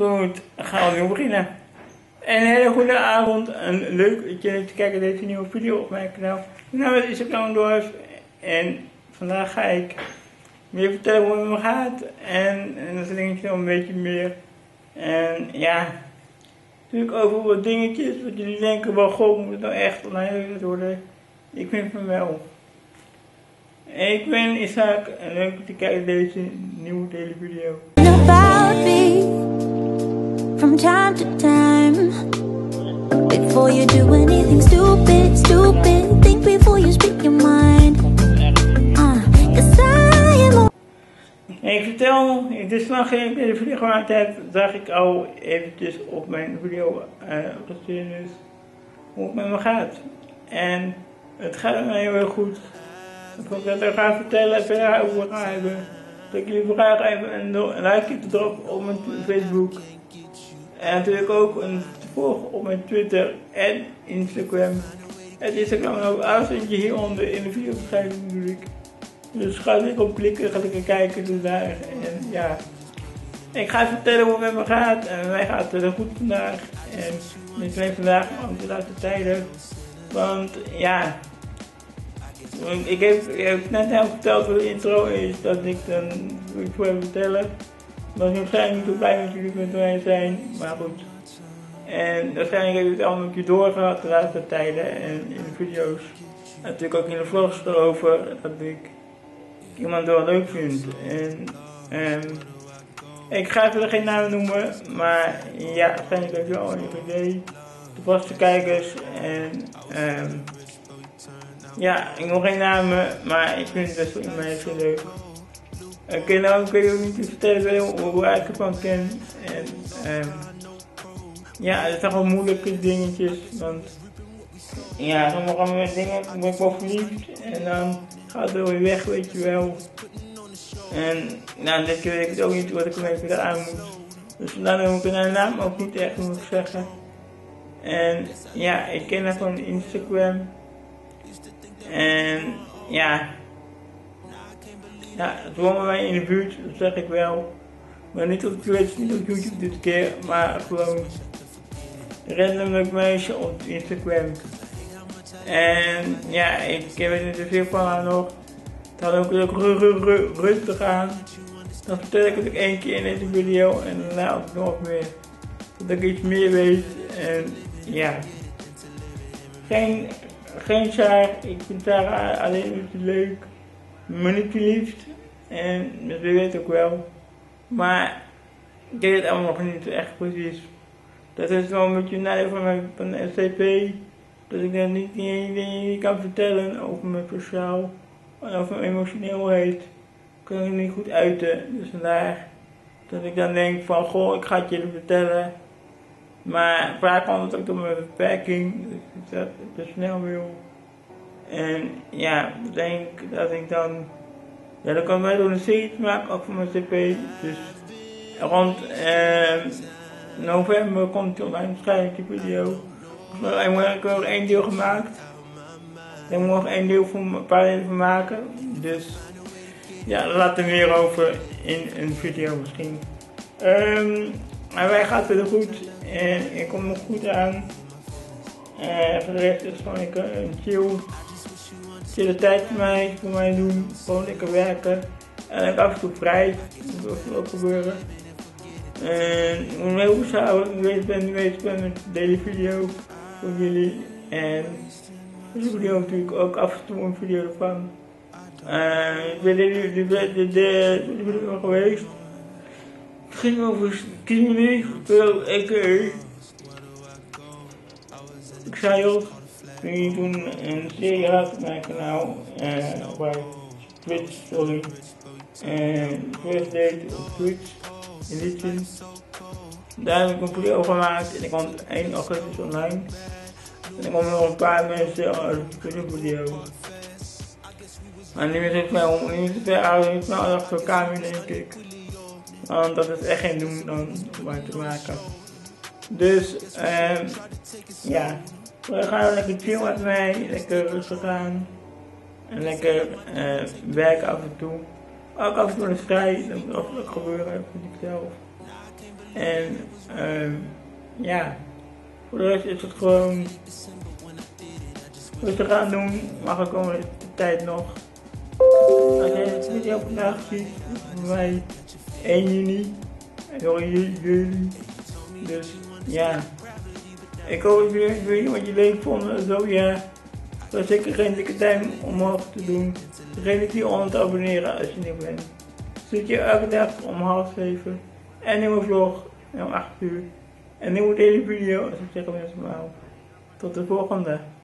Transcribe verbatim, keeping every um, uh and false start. Goed, dan gaan we nu beginnen. Een hele goede avond en leuk dat je kijkt naar deze nieuwe video op mijn kanaal. Mijn naam is Isaac Langendorff en vandaag ga ik weer vertellen hoe het me gaat en, en dat dingetje nog een beetje meer. En ja, natuurlijk over wat dingetjes wat jullie denken, wel goh, moet het nou echt online worden? Ik vind van wel. Ik ben Isaac en leuk dat je kijkt naar deze nieuwe televideo. From time to time, before you do anything stupid, stupid, think before you speak your mind. Uh, cause I am... Ik vertel, in de slag ging ik de video gemaakt heb, zag ik al eventjes op mijn video uh, gestuurd hoe het met me gaat. En het gaat me heel erg goed. Ik hoop dat ik ga vertellen, verder over wat gaan hebben. Dat ik jullie vragen even een like te droppen op mijn Facebook. En natuurlijk ook een volg op mijn Twitter en Instagram. Het Instagram en ook afstandje hieronder in de videobeschrijving natuurlijk. Dus ga lekker op klikken, ga lekker kijken dus daar. En ja, ik ga vertellen hoe het met me gaat. En mij gaat het goed vandaag. En niet alleen vandaag, maar ook de laatste tijden. Want ja, ik heb, ik heb net heel verteld hoe de intro is, dat ik dan iets voor heb vertellen. Maar waarschijnlijk niet zo blij dat jullie met mij zijn, maar goed. En waarschijnlijk heb ik het allemaal een keer doorgehad de laatste tijden en in de video's. En natuurlijk ook in de vlogs erover dat ik iemand wel leuk vind. En, en ik ga verder geen naam noemen, maar ja, waarschijnlijk heb je al een idee. De vaste kijkers en um, ja, ik noem geen namen, maar ik vind het best wel iemand heel leuk. Ik kan nou ook niet vertellen hoe ik ervan ken. En, um, ja, het zijn gewoon moeilijke dingetjes. Want ja, sommige dingen ben ik wel verliefd. En dan gaat het weer weg, weet je wel. En nou, dit keer weet ik het ook niet wat ik ermee weer aan moet. Dus vandaar dat ik mijn naam ook niet echt moet zeggen. En ja, ik ken haar van Instagram. En ja. Ja, het wonen wij in de buurt, dat zeg ik wel. Maar niet op Twitch, niet op YouTube dit keer, maar gewoon random leuk meisje op Instagram. En ja, ik weet niet te veel van haar nog. Het had ook leuk rustig aan. Dan vertel ik het ook één keer in deze video en daarna ook nog meer. Dat ik iets meer weet en ja. Geen, geen Sarah, ik vind Sarah alleen een beetje leuk. Maar niet liefst en dat weet ik ook wel, maar ik deed het allemaal nog niet echt precies. Dat is wel een beetje een nadeel van mijn van de S C P, dat ik dat niet, niet, niet kan vertellen over mijn persoon en over mijn emotioneelheid. Kan ik niet goed uiten, dus vandaar dat ik dan denk van goh, ik ga het jullie vertellen, maar vaak komt het ook door mijn beperking, dus ik dat te snel wil. En ja, ik denk dat ik dan, ja dat kan wel door een serie maken, ook voor mijn C P. Dus rond eh, november komt die online waarschijnlijk die video. Maar ik heb nog één deel gemaakt. Ik moet nog één deel voor een paar delen van maken. Dus ja, laat er meer over in een video misschien. Um, maar wij gaan verder goed en ik kom nog goed aan. En voor de rest is gewoon lekker een chill. Chille tijd voor mij, voor mij doen, gewoon lekker werken. En ik af en toe vrij, dat wil ook gebeuren. En hoe mee hoe zou ik bezig ben, bezig ben met deze video voor jullie. En deze video natuurlijk ook af en toe een video ervan. Ik ben in de video geweest. Het ging over Kimmy, a k a. Ik zei ook, die toen een serie had op mijn kanaal, eh, bij Twitch, sorry, en First Date op Twitch, in dit zin. Daar heb ik een video gemaakt en ik kwam één augustus online. En ik kwam nog een paar mensen uit de video. Maar nu is het wel, nu is het wel, nu is het wel achter elkaar weer, denk ik. Want dat is echt geen doen dan om mij te maken. Dus, ehm, ja, we gaan lekker chill met mij, lekker rustig aan en lekker eh, werken af en toe. Ook af en toe een strijd, dat moet ook gebeuren, vind ik zelf. En uh, ja, voor de rest is het gewoon rustig aan doen, maar we komen de tijd nog. Als jij het video vandaag ziet, is het voor mij één juni. En sorry, juli. Dus ja, ik hoop dat jullie weer wat je leuk vonden. Zo ja, het was zeker geen dikke duim omhoog te doen. Vergeet niet om te abonneren als je nieuw bent. Zit je elke dag om half zeven. En een nieuwe vlog om acht uur. En een nieuwe televideo, als ik zeg, mensen. Tot de volgende.